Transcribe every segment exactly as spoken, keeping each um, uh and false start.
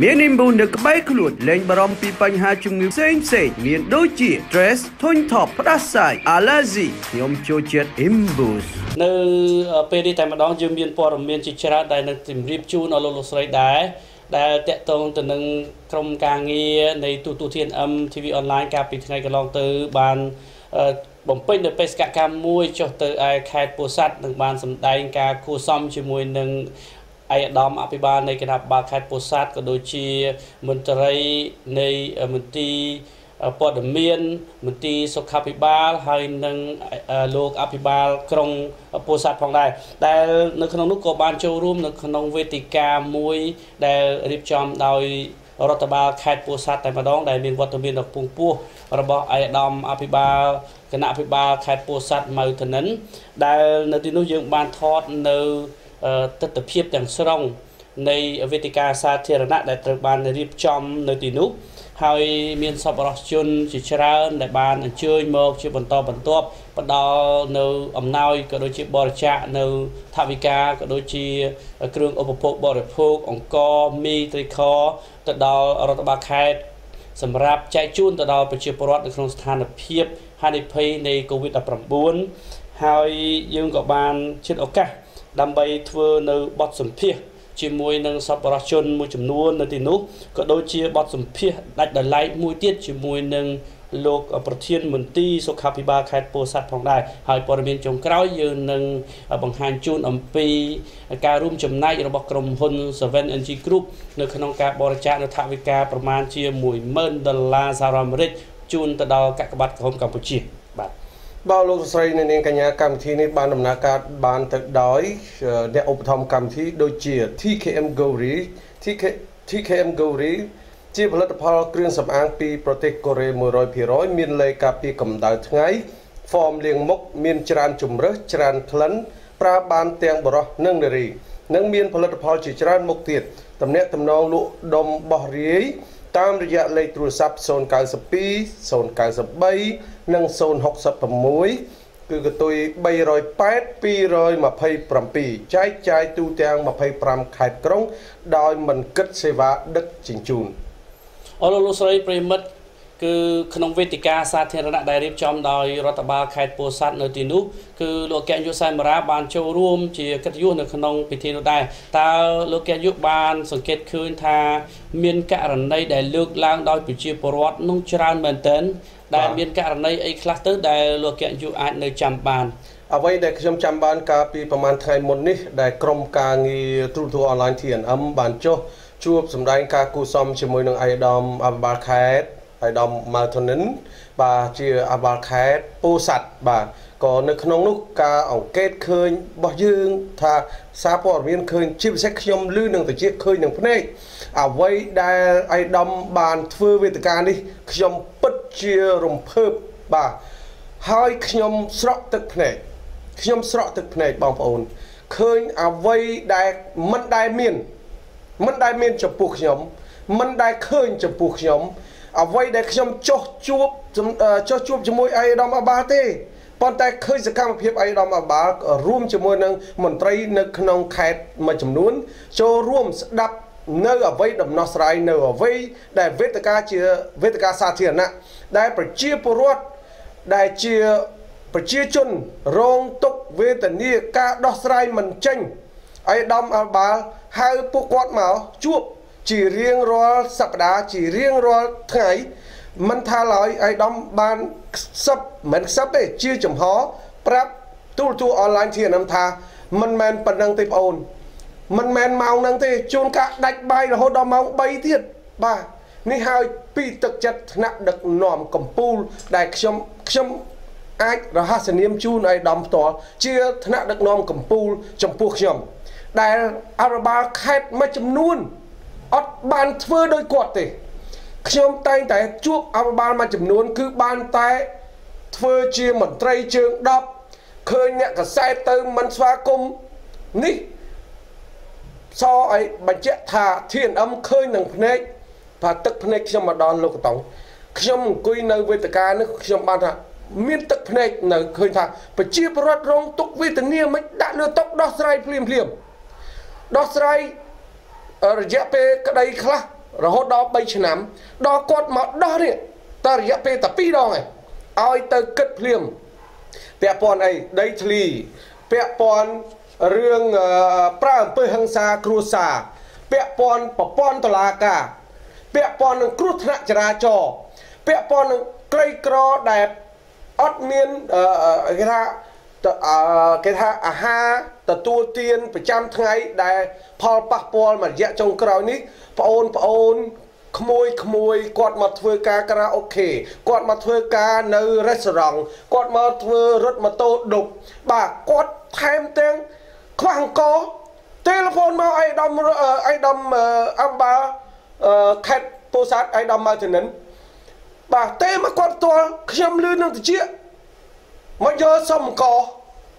Miền Nam buồn được bay khử lên barom pi panh hai chung ngư sen sen miền đối diện dress thôn thọ phát sai alazi nhóm châu chết imbus. Nơi pedi tại mặt đó dương miền pò đồng miền chichera đại năng tìm rib chu nó lô lô sợi đá đại tẹt tông từ năng trong càng nghe này tụ tụ thiên âm ti vi online cà pít này cái long từ bàn bổng pin được pesca cam muôi cho từ ai khai po sát được bàn sầm đại cà khu xóm chỉ muôi năng ai đam áp ban này cái nào ba khai po sát có đôi chi mình thấy này mình đi bỏ đầm miên mình đi sọc áp ban hay nâng lô áp ban trong po sát phòng này để nó không lúc có ban châu room nó không về thì cả mũi để điệp chọn đòiรัฐบาลแคดปูซัดแต่มาดองได้มีวัตถุมีดอกปุงปูระบบไอดอมอภิบาลคณะอภิบาลแคดปูซัดมาถึงนั้นได้ในที่นู้นยังบานทอดในตัดตะเพียบอย่างสร้างในเวทีการสาธารณะได้ตระบานในริบจอมในที่นู้นให้มีสับรสชนจิตราในบานช่วยมองช่วยบรรทอนบรรทบปัดดาวในอำนาจก็โดยชีบริจาคในทาวิกาก็โดยชีเครื่องอุปโภคบริโภคองค์กรมีตรีคอตัดดาวรัฐบาลแคดสำหรับใจจุนตัดดาวเป็นชีพรอดในโครงสถานเพียบให้ในภัยในโควิดประบุนให้ยืมกับบานเช่นโอกาสดำไปทัวร์ในบทสมเพียchỉ môi nâng sập ra chân môi chấm nuôn nơi nút có đôi chia bọt sầm phe đặt đợt lái môi tiết chỉ môi nâng lục bờ thiên mình ti số khắp ba khai po sát phòng đài hỏi bờ miền trồng cỏ như nâng bằng hàng chun âm pi cà rôm chấm nay rồi bọc cầm hôn seven energy group nơi khán ông cà bờ trà nơi tháp vi càประมาณ chia mùi mơn đợt la saram rít chun từ đầu các bạn của ông Campuchia bạn bao lâu xây nên nên cả nhà cầm thi nên ban đồng nạc ban tự đói để ủng hộ cầm thi đôi chia tê ca em Gouri tê ca em Gouri chia vật phẩm kinh sâm ăn pi protein Korea mười rồi pi rồi miền lây cà pi cầm đào ngay form liền mốc miền tràn chùm rớt tràn khấn pra ban tiền bờ nâng đời nâng miền vật phẩm chỉ tràn mốc tiệt tầm nét tầm non lụa đồng bò rỉ tam rịa lây trù sập sồn cài sập pi sồn cài sập bay năng sồn học sập tầm muối cứ cái tôi bay rồi pet pi rồi mà pay pram pi trái trái tu trang mà pay pram khai cống đòi mình kết xe vá đất chỉnh chùn ở lô sợi premet cứ khung vê tê ca sát thiên đại đại điệp chom đòi rát ba khai po sát nơi tì nú cứ lô kẹn yu sai mara ban châu room chỉ kết yu nơi khung pi thiên đại ta lô kẹn yu ban song kết khơi tha miền cả lần đây để lược lang đòi bị chia porat nung tràn bền tấn đại miền cả lần đây ấy cluster đại lô kẹn yu an nơi chăm ban ở đây đại chăm chăm ban cà piประมาณ ngày một ní đại krom cà nghi tru thu online thiền âm ban châu chuộc sầm đại cà cu som chỉ môi nương ai đom âm ba khai ai đom mà thôn nín và chia ba khai po sạt và có nơi khung lúc ca ổng kết khơi bò dương thà xa bỏ miên khơi chip sách nhom lư nương từ chiếc khơi nương này à vây đa ai đom bàn phơi về từ ca đi nhom bứt chia rồng phơi và hai nhom sọ thực này nhom sọ thực này bằng ổn khơi à vây đa mận đai miên mận đai miên chụp buộc nhom mận đai khơi chụp buộc nhom à vây đa nhom cho chuột cho chuột cho môi ai đom ba t bọn ta khơi sự cam hiệp ai đó mà bà room cho môi nâng mẩn tây nâng nông khẹt mà chấm nún cho room đập nơi ở vây đầm Nasrai nơi ở vây đại Vtk chia Vtk xa thiền nè đại phải chia poruot đại chia phải chia chun rong tục Vtk ca Nasrai mình tranh ai đó mà bà hai bộ quạt máu chuột chỉ riêng rồi sập đá chỉ riêng rồi thấy mình tha lại ai đó ban sắp mình sắp để chia chấm hó prep tu tu online thiền âm tha mình men phần năng tip ồn mình men màu năng tê chôn cả đạch bay là hốt đó mong bay thiệt ba ni hai pi thực chất nặng được nòm cầm pool đại trong trong ai là hát sen niêm chu này đóng tỏ chia nặng được nòm cầm pool trong buộc nhầm đại araba khét mấy chấm nuôn ót ban phơ đôi quạt tê trong tay tại chuột araba mà chấm nuôn cứ ban tay phơi chia mẩn tây trường đập khơi nhẹ cả sai tư mẩn xóa cung ní so ấy bạch chết thà thiền âm khơi nằng phê và tức phê trong mà đòn lục tổng trong quy nơi với tất cả nước trong ban thà miên tức phê nơi khơi thà phải chia bớt rong tục với tình yêu mới đã đưa tóc đó sai phim phim đó sai ở giáp cái đây khác rồi đó bây giờ nắm đó cột máu đó đi ta dễ pe tập pi đó này ai ta cất liềm pe pon ấy đây thì pe pon riêng pra pe hăng sa cru sa pe pon pa pon to la cả pe pon cru thạch trà trò pe pon cây cỏ đẹp ớt miên cái thà cái thà à ha tờ tua tiên phải trăm ngày đại Paul Paul mà dễ trong cào nick Paul Paul khmoi khmoi quạt mặt thuê ca karaoke quạt mặt thuê ca nơi restaurant quạt mặt thuê rất mặt tô đục bà quạt thêm tiếng khoảng có telephone mau ai đâm ai đâm âm ba khách tô sát ai đâm mà thì nến bà tê mà quạt to xem lươn năm chiếc mà giờ xong có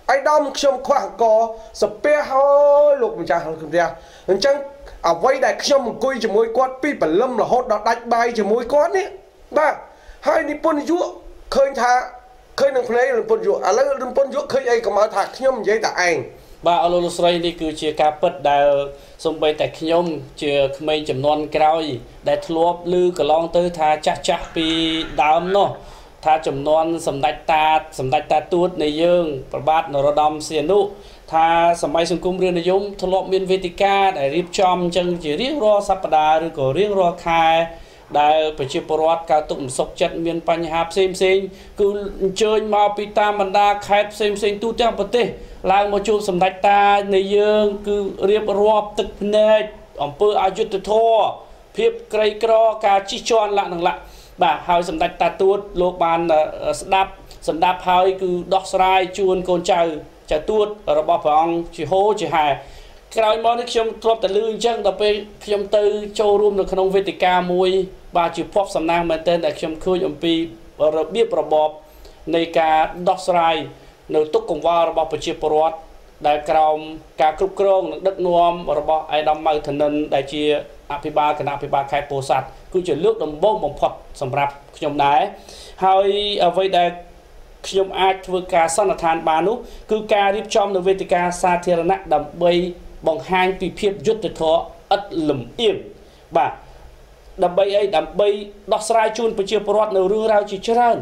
ai đâm xem khoảng có spe hơi lục mình chả không ra nên chăng à vay đại khi một côi chỉ mối quát pi bản lâm là hốt đó đánh bay chỉ mối quát nè ba hai đi pôn dúa khơi thà khơi nông lấy là pôn dúa à lấy là pôn dúa khơi ai cầm áo thà khi nhom dây tạ anh ba alosray đi cứ chia cáp bật đại xong bay tại khi nhom chia mấy chấm non cao gì đại thua lư cả long tới thà chắc chắc pi đám nó thà chấm non sầm đại ta sầm đại ta tuốt này dương và bát nó đom xiên nụ tha sầm bay sung cung riêng nội dung thọ lộc miền Vetica để rip chom chân chỉ riêng ro sapda rồi có riêng ro khai đại bạch chiêu porat cao tụng sọc chặt miền Panh Háp xem xem cứ chơi mau pita mình đã khai xem xem tu theo bậc tê làng một chùm sầm đạch ta nơi dương cứ riêng ro tức nề ông pơ ajut thô phép cây cỏ cá chi chon lạ nằng lạ bà hai sầm đạch ta tuốt lộc bàn đáp sầm đáp hai cứ đọt sai chuồn cồn trời chả tuốt rồi bà phong chỉ hố chỉ hài cái này món khi chúng tôi tập luyện chân tập về khi chúng tôi show room được khung Vetica mui và chịu pop sầm nang mang tên là khi chúng khơi pi rồi biết rồi bọp này cả doxray nội túc cùng vào rồi bà phải chịu porat đại còng cả cục cong đất nuông rồi bà ai đam mê thần nhân đại chia apiba cái apiba khai bồ sát cứ chuyển nước đồng bông bằng pop sầm rạp khi chúng đấy hay vậy đại khi ông ai vừa cả sau là than bà nút cứ ca điệp trong là Vetica sa thiên nặng đầm bay bằng hai tùy phiên rút từ thọ ất lầm im bà đầm bay ấy đầm bay đọc sai chun và chiều porat nấu rưa rau chỉ chơi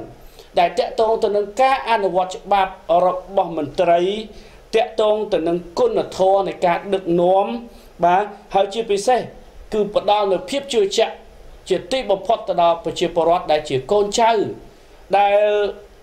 đại tẹt tông từ nâng cá ăn là watch bạc ở bằng mình thấy tẹt tông từ nâng côn là thọ này cả được nóm bà hãy chia với xe cứ bắt đầu là phiếp chưa chạm chỉ tì bằng phật từ đó và chiều porat đại chỉ con trai đại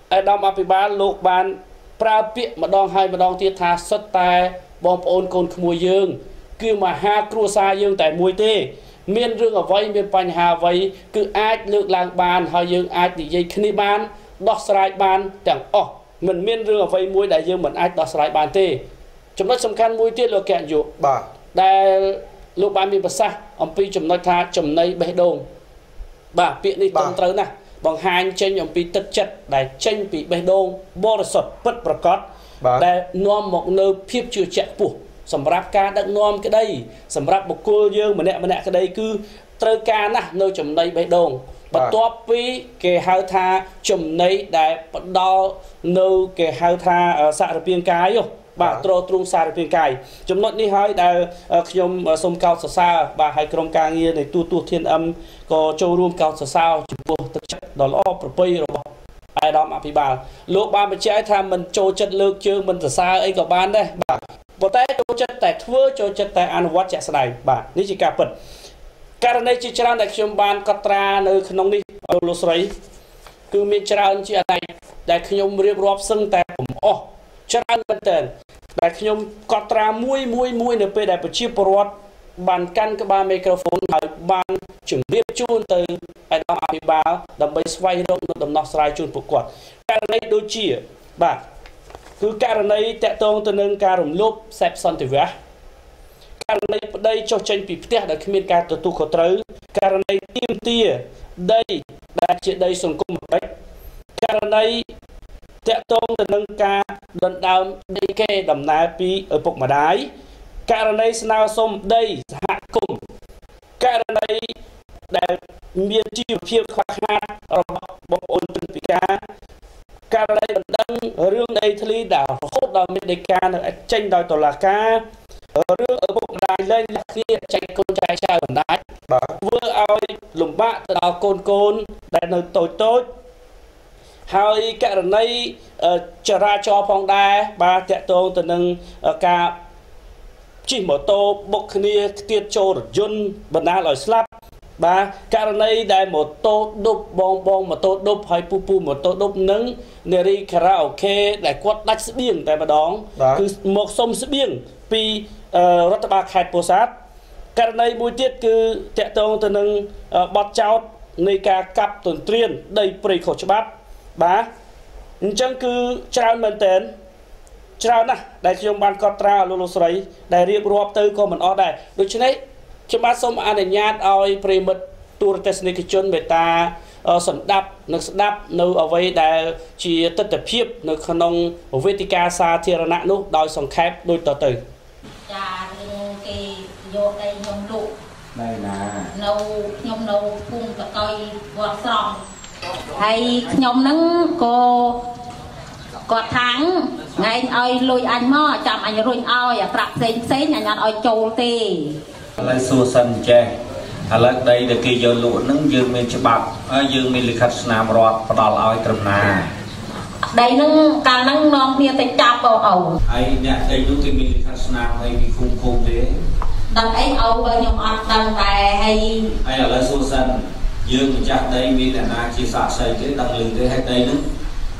ai đam apiba lục bàn pra bịa mà đong hai mà đong tiệt thà sất tai bom ôn cồn mùi dương kêu mà ha cua xa dương tại mùi tê miên rương ở vây miên Panh Hà vây cứ ai lược làng bàn hai dương ai thì dây khni bàn đọt sải bàn chẳng ọ mình miên rương ở vây mùi đại dương mình ai đọt sải bàn tê chúng nó sầm can mùi tê lừa kẹn dụ bà đại lục bàn miên bờ xa ông pi chúng nó thà chúng này bê đồn bà bịa đi tông tới nè bằng hai chân nhóm bị tất chất để tranh bị bê đông bó là sọt bất bật cót để nôm một nơi phiếp chưa chạy phủ sầm rạp ca đang nôm cái đây sầm rạp một cô dương mà nẹ mà nẹ cái đây cứ trơ ca nè nơi chồng này bê đông và tốt với cái hào tha chồng này để bắt đầu nơi cái hào tha ở xã rạp biên cái bà trô trung xa rạp biên cái chúng nó đi hỏi để nhóm sông cao xa xa bà hai cổng ca nghe này tu tu thiên âm có châu rùm cao xa xa đó là ốp rồi ai đó mà bị bà lúc ba mình chạy tham mình cho chất lượng chưa mình từ xa ấy có bán đây bà có thể cho chất tại thưa cho chất tại ăn quá chạy này bà nếu chỉ cả phần cái này chỉ cho đại chúng ban cắt ra nơi nông đi ở lối xoáy cứ miền trà chị này đại khi nhung riêng rộp sưng tại cũng ô cho ăn bên tên đại khi nhung cắt ra muối muối muối nửa pe đại bữa chiều porat bàn căn các ba microphone hỏi ban chuẩn bị chuôn từ ai đó mà bị bà đầm bay xoay rộng đầm nọ xoay chuôn phục quạt cái này đôi chỉ bà cứ cái này tẹt tông từ nâng cà rồng lốp xẹp son từ vẽ cái này đây cho tranh bị tẹt đã khi miền cà từ tu khổ tới cái này tiêm tia đây đại chuyện đây sùng cung một bách cái này tẹt tông từ nâng cà đần đào đây kê đầm nái pi ở bục mà đái cái này nào xong đây hạ cùng cái này để miền chiều phía khoác hạt bọc ôn từng bị cá cái này đang riêng đây thì đảo hốt đào miền đây cá là tranh đòi tổ là cá riêng ở bụng đài lên là kia tranh con trai sao còn đái vừa ao lồng bạ tàu côn côn đại nội tối tối hai cái này trở ra cho phong đa ba tệ tôn từ nâng cả chỉ một tô bốc nia tiết trôi dân bận á lòi slap ba cái này đại một tô đục bong bong một tô đục hay pu pu một tô đục nâng neri karaoke đại quất đắt sấp biếng tại mà đón cứ một sông sấp biếng pi rất ba khai bồ sát cái này buổi tiết cứ tệ tôn từ nâng bọt cháo nơi cả cặp tuần truyền đầy bầy khổ cho bác ba chẳng cứ trao mình tên trao nè đại chúng ban có trao lô lô xoáy đại riêng rộp tư của mình ở đây đối chứ này chúng ta xong anh này nhát ôi bề mật tù tế sinh cái chân bề ta sẵn đạp nâng sẵn đạp nâu ở vây đại chỉ tất tập hiếp nâng khả nông vê tí ca xa thịa ra nạ nụ đòi xong khép đôi tờ tử chà riêng kì vô đây nhóm lụ đây là nâu nhóm nâu cung và coi vọt xong hay nhóm nắng cô có tháng ngày ơi lôi anh mò chạm anh rồi ơi à tập xén xén nhà nhà ơi trâu tê lại xua sân che à lại đây để kia giờ lụa nắng dương mình chụp bạc dương mình lịch khách nam rót và đào ơi trầm nà đây nắng càng nắng non kia tay chạp vào ẩu ai nhà đây lúc thì mình lịch khách nam hay mình khung khung thế đằng ấy ẩu và nhóm ăn đằng tài hay hay là lại xua sân dương chắc đây mình là na chia sẻ xây cái đằng lưng thế hay đây nữa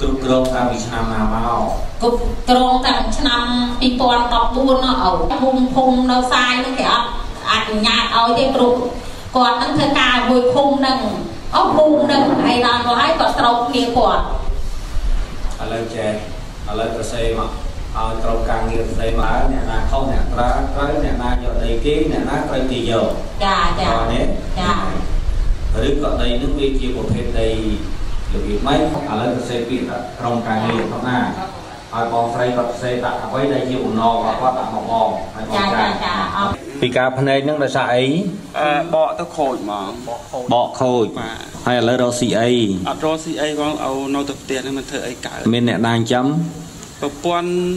cục cong tăng bị chạm nào vào cục cong tăng chạm bị toàn tập buôn nó ẩu hung hung nó sai nó kẹo ăn nhạt ẩu thì cục còn tăng thời ca vui hung nâng ốc hung nâng hay là nói còn trâu kia còn à lên chè à lên cái xe mà à trâu càng nhiều xe mà nhà na không nhà ta tới nhà na giờ đây kia nhà na coi thì giờ dạ dạ dạ rồi còn đây nước vi chia một hết đây vì mấy à lên xe bị rồng càng nhiều không na, ai còn say còn xe đã với đây nhiều nò và có đã một bò, ai còn càng. Vì cá hôm nay nước là sải. Bọ tao khôi mà. Bọ khôi. Hay là rau xì ấy. Rau xì ấy con ao nấu tập tiền nên mình thợ ấy cả. Mình nè đang chấm. Quan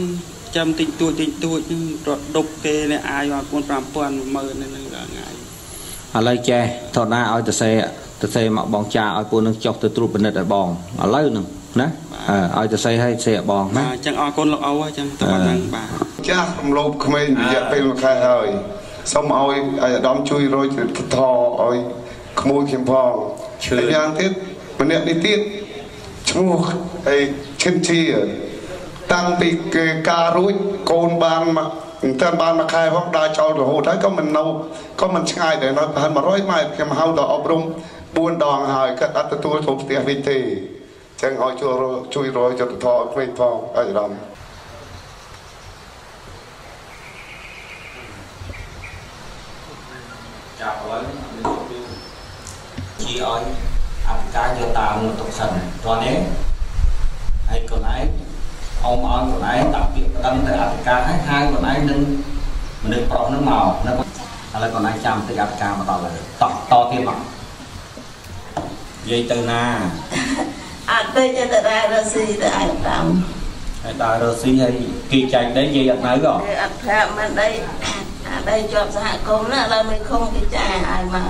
chấm tinh tuột tinh tuột nhưng đục kê này ai mà con làm quan mờ nên là ngại. À lấy che, thọt na ao tao xe. Tôi thấy mọi bọn cha ở cô nâng chọc từ trụp bệnh ở bọn ở lâu nâng ná ở tôi thấy hay xe bọn má chẳng ở con lọc ấu chẳng tôi bọn nâng bà chắc không lộp không ai bị dạy tên một khai hơi xong ôi đám chui rồi thò ôi không ôi khiêm phòng anh nhàng tiết mình nhận đi tiết chú ấy chân chi tăng bị ca rút con bàn mà tên bàn mà khai hoặc đa cho rồi hồ thấy có mình nâu có mình chẳng ai để nói phần mà rối mai khiêm hào đỏ ốc rung buôn đòn hỏi các anh tôi tôi thuộc tiền vịt thì chẳng hỏi chui chui rồi cho tôi thọ quên phong ở đó chào anh chị ơi anh cá cho ta một tục sần cho nén hay còn ấy ông ông còn ấy đặc biệt tâm từ anh cá hai hai còn ấy nên mình được bọc nước màu nó còn anh chăm từ anh cá mà to là to to kia bằng vậy từ na à đây cho từ đây rồi xí từ anh làm từ đây rồi xí hay kỳ chạy đấy gì anh nói rồi anh làm anh đây à đây cho xã công nữa là mình không kỳ chạy ai mà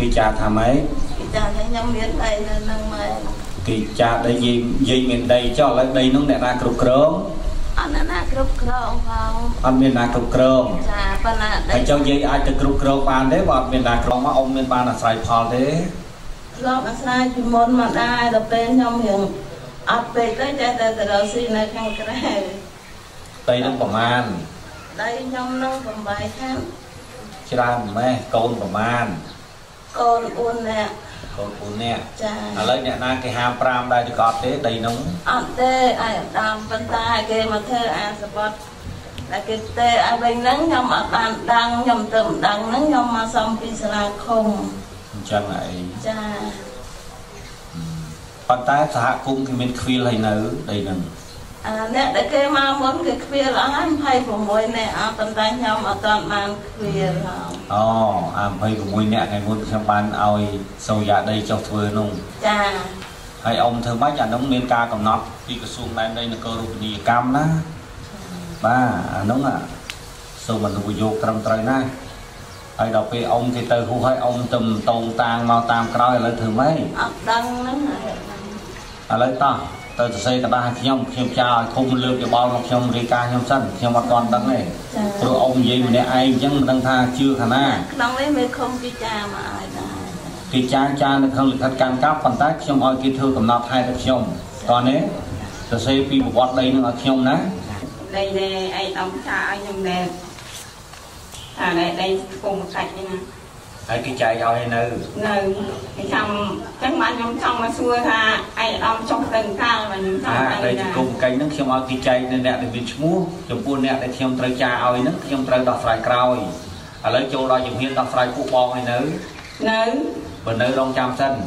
kỳ chạy thà mấy kỳ chạy thấy nhóm biến đây nên năng mày kỳ chạy đây gì gì miền đây cho lấy đây nó để ra cục cơm anh là na cục cơm không anh miền na cục cơm à phần là đây cho gì ai từ cục cơm bàn đấy và miền na cơm mà ông miền bàn là xài phò thế lọt sai chỉ muốn mà ai tập tên trong hiền ấp về tới chạy tới từ đầu xin là khăn cái tây đông bẩm an đây trong đông bẩm bài khăn chia ra mẹ con bẩm an con uôn nè con uôn nè à lấy nè na cái ham pram đây thì có thế đầy nóng ăn tê ai đam phân tai cái mà thơ ăn sport là cái tê ai bên nắng nhom ở bàn đăng nhom tụm đăng nắng nhom mà xong pin là không chẳng lại còn ta xã cung thì mình khuya lại nữ đây nè à nè để cái mà muốn cái khuya là anh hay của mối nè à còn ta nhau mà toàn mang khuya không oh à hay của mối nè ngày muốn sang ban ao sâu dạ đây cho thưa nung cha hay ông thưa bác nhà đóng miền ca còn nọt đi cái xuồng này đây là cơ rụt đi cam đó ba đúng à sâu mình cũng vô trầm trời này Ai đọc về ông thì từ khu hơi ông trùm tồn tàng màu tàng coi là thường mấy ốc đăng lắm rồi lấy ta từ xây cả ba nhóm nhóm cha không lương cho bao nhóm rì ca nhóm sân nhóm mặt toàn đăng này rồi ông gì mình để ai dân đăng tha chưa khả năng đăng lấy mình không kia cha mà ai đó kia cha cha nó không được thật can cáp phản tác nhóm oi kia thư cầm nạp hai tập nhóm toàn đấy từ xây phi một quạt đây nó nhóm ná đây đây ai đóng cha ai nhóm đẹp à đây đây cùng một sạch đi nè ai cái chai rồi nè nè cái xong chắc mà nhóm xong mà xưa ha ai ông trong từng cao mà nhóm xong à đây cùng canh nó xem ao cái chai nên đẹp được biến mua chụp buôn đẹp để xem trai cha ao nó xem trai đọt sài cào à lấy châu đo dùng hiên đọt sài cụ bò hay nữ nữ bên nữ đông chăm sân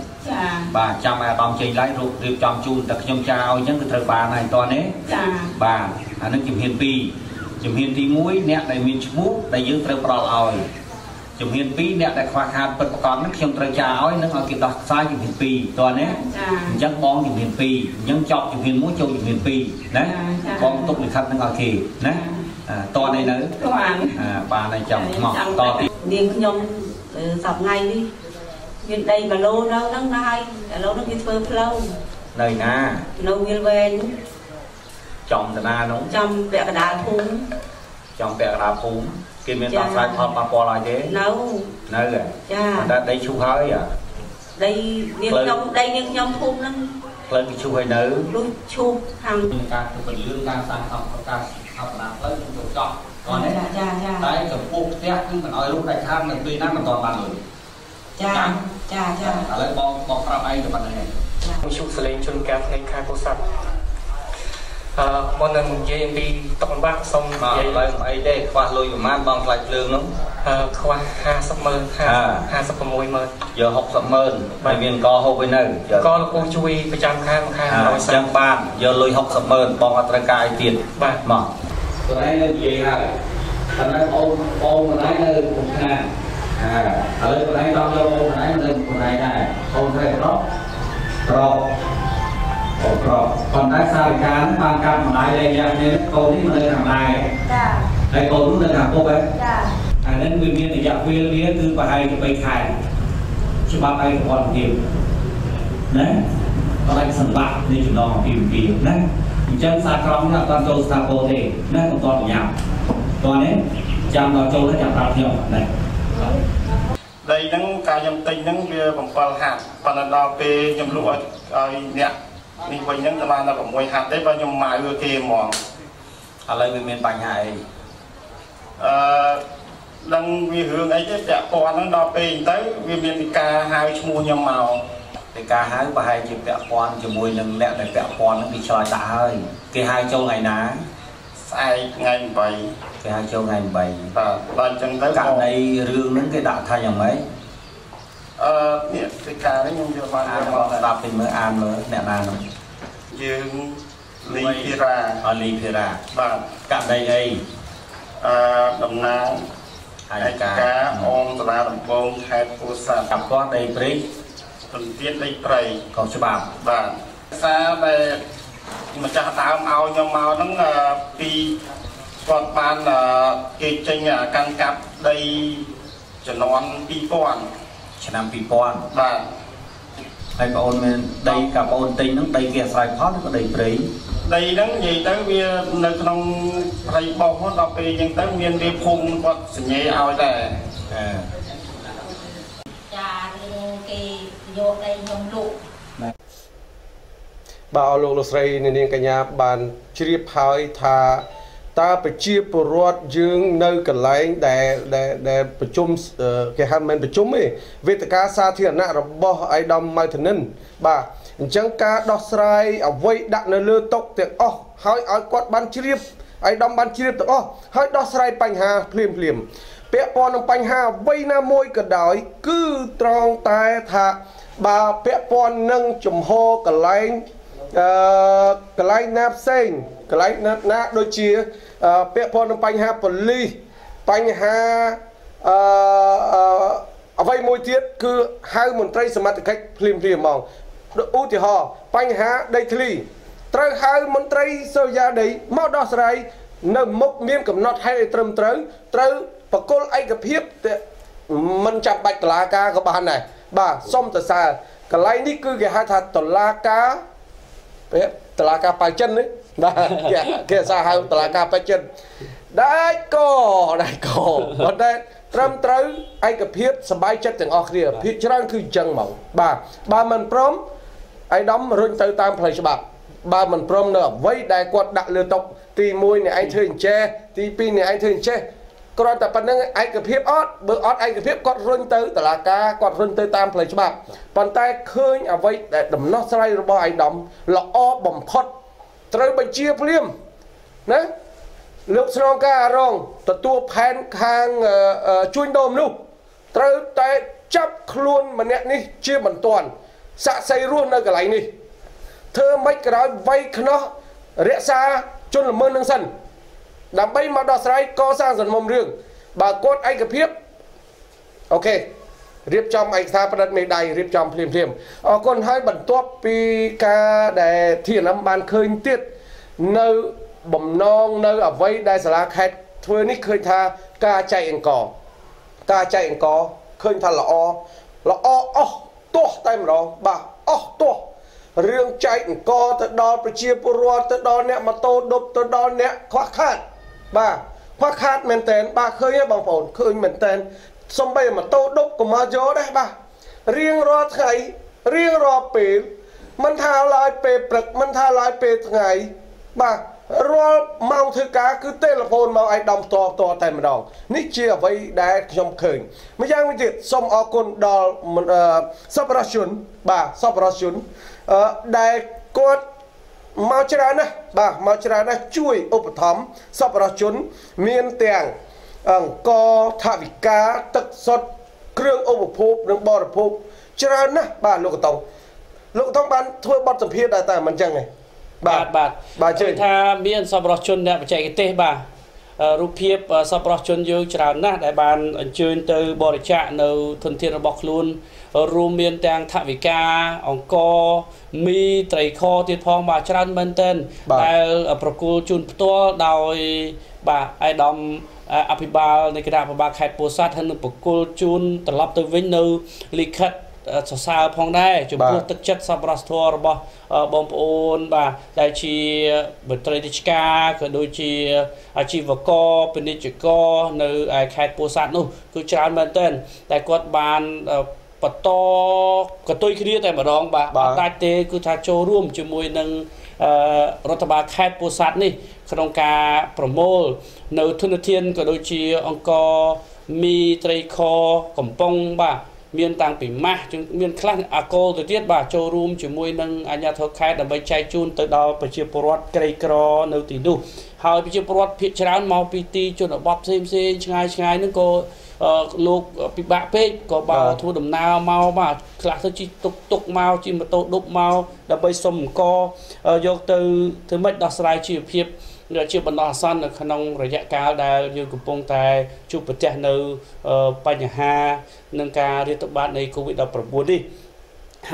bà chăm à đồng chơi lái ruột điệp chăm chun đặt nhóm cha ao những cái thời bà này toàn đấy bà à nó chụp hiên pi chụp hiên tí muối nẹt đại miền chúc đại dương trời bờ ỏi chụp hiên tí nẹt đại khoa hàn bật còn nước trong trời trà ỏi nước ở kia đặt sai chụp hiên pi toàn đấy nhấc bón chụp hiên pi nhấc chọc chụp hiên muối châu chụp hiên pi đấy con túc được khăn nước ở kia đấy toàn đây nữa bà này chồng mọc to đi nhung sập ngay đi hiện đây mà lô nó nó hay lô nó kia phơi lâu đây nè lô viên ven chồng từ na đúng chồng vẽ cả đá phun chồng vẽ cả đá phun kia miền Bắc sai thọ ba po lại thế nấu nấu rồi cha đây chú hơi à đây miền trong đây miền trong phun lắm lên cái chú hơi nữ lúc chú hàng ca từ lương ca sang học ca học làm tới được chọn còn đấy đấy từ phun tét nhưng mà nói lúc đại tham mình tuy năng mình toàn bàn rồi cha cha cha ở đây bom bom ra bay được bạn này chú sẽ lên chôn ca lên khai cô sập bọn mình dễ bị tông bác xong dễ lại mấy đây qua lôi mà bằng lại lương lắm qua ha sắp mơn ha ha sắp môi mơn giờ học sắp mơn bài viên co hô với nữ co là cô chui phải chăm khang khang nói sang bàn giờ lôi học sắp mơn bằng ở trang cài tiền bạc mỏ từ nay là gì hả từ nay ôm ôm từ nay là cùng hàng à ở đây từ nay tao vô từ nay lên từ nay này ôm đây rót rót còn tại sao cá nó mang cam mà lại đây nha nên cô đi nơi hàng này đây cô cũng nơi hàng cô ấy à nên nguyên nhân là dạng viên lý thứ và hai cái bay khai chứ ba bay còn tìm đấy còn anh sân bạc nên chúng nó tìm kiếm đấy chân xa trong là toàn châu xa cô thì đấy còn toàn nhà còn đấy chạm vào châu nó chạm vào nhiều này đây nắng ca nhầm tinh nắng về bằng pha hạt và là đào về nhầm lụa nè mình quay những cái bàn là cũng quay hạt đấy bao nhiêu mài vừa kia mỏng à lấy mình miền bành hải đang vì hướng ấy chứ đẹp qua nó đo pin tới vì miền ca hai mua nhiều màu thì ca hai và hai chụp đẹp con chụp mùi lần lẹ để đẹp con nó bị soi tạ hơi cái hai châu ngày ná sai ngày bảy cái hai châu ngày bảy và lần chân tới cả đây rương đến cái đạo thay nhà mấy nè cái cá đấy nhưng chưa vào đạp thì mới ăn mới nè ăn rồi dương lipira ở lipira và cạn đây đây đồng nang hải cá om tara đồng bông hai cô sa cặp con đây prey tuần tiết đây prey còn chưa bạc và xa đây mà cha tao mau nhom mau nắng pi còn ban là cây chanh à can cặp đây cho non pi con chả làm pin con và đây bà ôn men đây cả bà ôn tinh nó đây kia xài phốt nó đầy bể đây đắng gì tới bia nơi trong thầy bò phốt đọc về những tới miền địa phùng quật nhẹ ao để cha cái vô đây nhung lụ bà ôn lục sợi nên cả nhà bàn chìp hai thà ta phải chia ruột dương nơi cần lấy để để để phải chung cái ham men phải chung ấy về tất cả xa thì nãy là bỏ ai đâm mai thần nên bà chẳng cả đo sai ở vây đặt nơi lừa tốc thì ó hỏi ai quát ban chìp ai đâm ban chìp thì ó hỏi đo sai bánh hà liềm liềm bé con ông bánh hà vây na môi cờ đói cứ trong tay thà bà bé con nâng chùm hô cần lấy cái lái nắp xanh cái lái nắp nắp đôi chia bé con nó bánh hà phần ly bánh hà ở vây môi tiết cứ hai một trai sớm mặt cách phim phim mong ưu thì họ bánh hà đây thì trời hai một trai sơ gia đấy màu đỏ sợi nằm mốc miếng cầm nọt hay trầm trấn trời và cô anh gặp hiếp mình chẳng bạch lá cá các bạn này bà xong từ xa cái lấy đi cứ cái hai thằng từ lá cá từ lá cá phải chân đấy bà kia xa hai từ lá cá phải chân đại cổ đại cổ còn đây trăm tới anh gặp hiếp sờ bay chết từng ở kia hiếp chẳng cứ chân mỏng bà bà mình prom anh đóng rung tới tam phải cho bà bà mình prom nữa vây đại quật đặt lừa tộc thì môi này anh thường che thì pin này anh thường che còn tại phần năng anh gặp hiếp ót bữa ót anh gặp hiếp quật rung tới từ lá cá quật rung tới tam phải cho bà còn tay khơi ở vây để đầm nó say rồi anh đóng lọ bầm khót tới bên chia phim đấy lúc xong ca rong tụt tua pan khang chui đom luôn, tới tới chắp luôn mà nẹt ní chia bẩn toàn, xạ say luôn nơi cái này ní, thơ mấy cái đó vay nó, rẽ xa chôn là mơ nương sân, đám bay mà đo say co sang dần mồm riêng, bà cốt anh gặp hiếp, ok, riêng trong anh ta phần mấy đài riêng trong phim phim, ở con hai bẩn tua pi ca để thiền âm bàn khơi tiết nơi bầm non nơi ở vây đại sả khét thôi nít khơi tha ca chạy anh cò ca chạy anh cò khơi tha là o là o o to tay mà đó bà o to riêng chạy anh cò tới đo bị chia purua tới đo nè mà tô đục tới đo nè khoác khát bà khoác khát mền tên bà khơi ấy bằng phồn khơi mền tên xong bây mà tô đục của má gió đấy bà riêng ro thấy riêng ro bể mình tha lại bể bực mình tha lại bể ngày bà rồi mau thứ cá cứ telephone mau anh đong to to tay mà đong nít chia với đại trong khởi mới giang mới thiệt xong ở con đò separation bà separation đại con mau chơi này bà mau chơi này chui ốp thắm separation miền tiền co thả vịt cá tật sọt kêu ốp phốp đừng bỏ phốp chơi này bà lục tông lục tông bán thôi bắt tập hiệp đại tài mình chẳng này bà bà bà chơi tha miền sập rò chun đẹp chạy cái tê bà rúp hiệp sập rò chun vô tràn nát đại bàn chơi từ bờ trạn đầu thuần thiên bọc luôn rùm miền tàng thạ vĩ ca ông co mi tẩy kho tiền phong bà tràn bên tên đại pro cù chun to đào bà ai đom apibal này cái đạp bà khai bồ sát hơn pro cù chun từ lấp tới vĩnh nư lịch khất sao phong đây chúng tôi thực chất sắp ra store bà bom ôn bà đại chi bật trời ca cái đôi chi chi và co bên đây chỉ co nơi ai khai bồ sát luôn cứ chán bên tên tại quạt bàn và to cái tôi kia tại mà đong bà đại tế cứ thà cho rùm cho môi nângรัฐบาลแคดปูซัดนี่ขนมกาโปรโมลในทุนเทียนก็โดยชีองค์กรมีไตรคอกลมปองบ่ามีนต่างปีมาจึงมีนคลาสอาโกตัวเทียนบ่าโชรูมจมวยนังอัญญาทอกแคดดับใบใจจูนตัวดาวไปเชียร์ปรวัตไกรกรอในตีดูหายไปเชียร์ปรวัตพิจารณาเมาปีตีจนอบับเซมเซงไงไงนั่นก็ลูกปีบะเป๊กก็บ่าทุ่งดำนาเมาบ่าคลาสที่ตุกตุกเมาจีมาโตดุเมาดับใบสมก็ยกตัวถึงไม่ดัชไลชีพเพียบเราเชื่อบันดาสันขนมระยะกาวได้ยืนกลุ่มปงไทยจูบประเทศนู้นปัญหาหนึ่งการเรียกตัวบ้านในโควิดเราปรับบูดี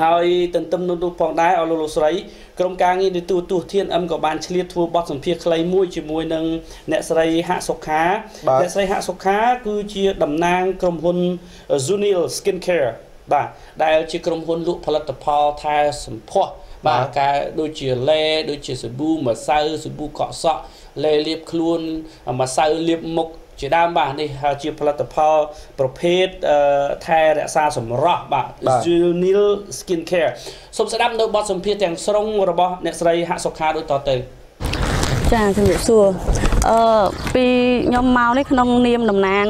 ហើយទន្ទឹមនឹងនោះផងដែរអរលោកលោកស្រីក្រុមការងារទូទូធានអឹមក៏បានឆ្លៀតធ្វើបទសម្ភាសន៍ខ្លីមួយជាមួយនឹងអ្នកស្រីហសុខាអ្នកស្រីហសុខាគឺជាតំណាងក្រុមហ៊ុន Zunil Skincare បាទដែលជាក្រុមហ៊ុនលក់ផលិតផលថែសម្ផស្សបាទការដូចជាលេដូចជាសាប៊ូម្សៅសាប៊ូកក់សក់លេលាបខ្លួនម្សៅលាបមុខជាដើមបាទនេះជាផលិតផលប្រភេទថែរក្សាសម្រស់បាទ Zunil Skincare សូមស្ដាប់នៅបទសម្ភាសន៍ទាំងស្រុងរបស់អ្នកស្រីហសុខាដូចតទៅចាជំរាបសួរអឺពីខ្ញុំមកនេះក្នុងនាមតំណាង